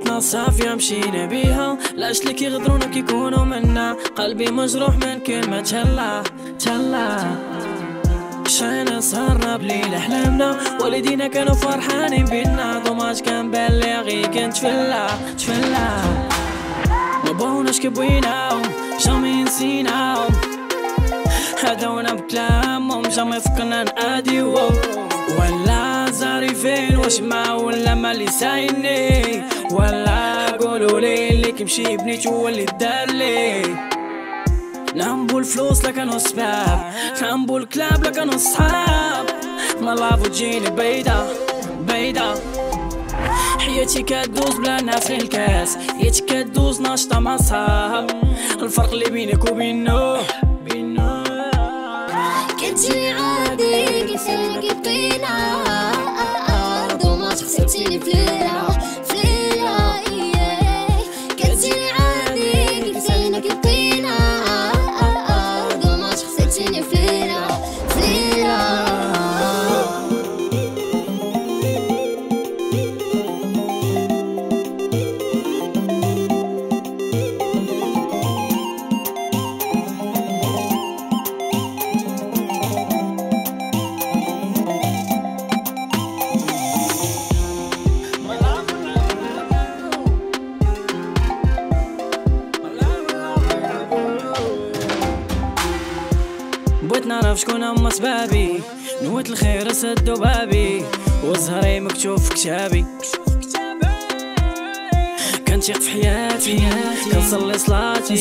حياتنا صافية مشينا بيها، لاش لك يغدرونا كيكونوا منا، قلبي مجروح من كلمة تهلا تهلا. شاينا صارنا بليل احلامنا، والدينا كانوا فرحانين بينا، دوماج كان بالي غي كنت تفلا تفلا. مبوناش كبويناو جامي نسيناو، هداونا بكلامهم جامي فكرنا ناديو. ولا زاريفين واش ما ولا مالي سايني، ولا قولولي اللي كيمشي بنيت هو اللي دارلي. نهمبو الفلوس لا كانو سباب، نهمبو الكلاب لا كانو صحاب، ما لافو تجيني بيضة بيضة. حياتي كدوز بلا نافخ الكاس، حياتي كدوز ناشطة مع صحاب، الفرق اللي بينك وبينو بينو. كنتي عادي كيف اللي بقينا، دوما تخسرتيني فليلة فليلة. كنتي عادي كيف اللي بقينا، بغيت نعرف شكون هما سبابي، نويت الخير سدو بابي، وزهري مكتوب في كتابي. كنتيق في حياتي، كنصلي صلاتي،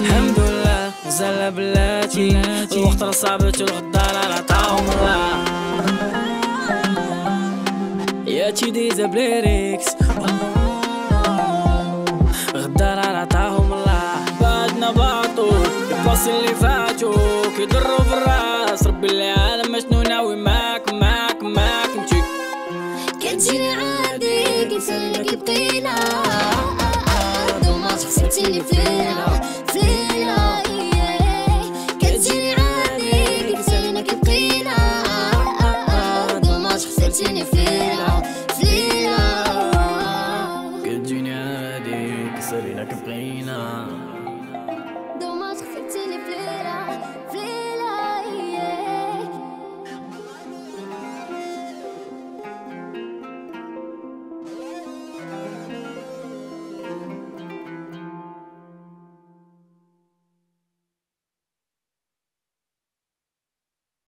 الحمد لله زال بلاتي. الوقت راه صعبت والغدار راه عطاهم الله. ياتي ديزا بليريكس، غدار راه عطاهم الله. بعدنا باطو الباص اللي فاتو كيضرو في الراس، ربي اللي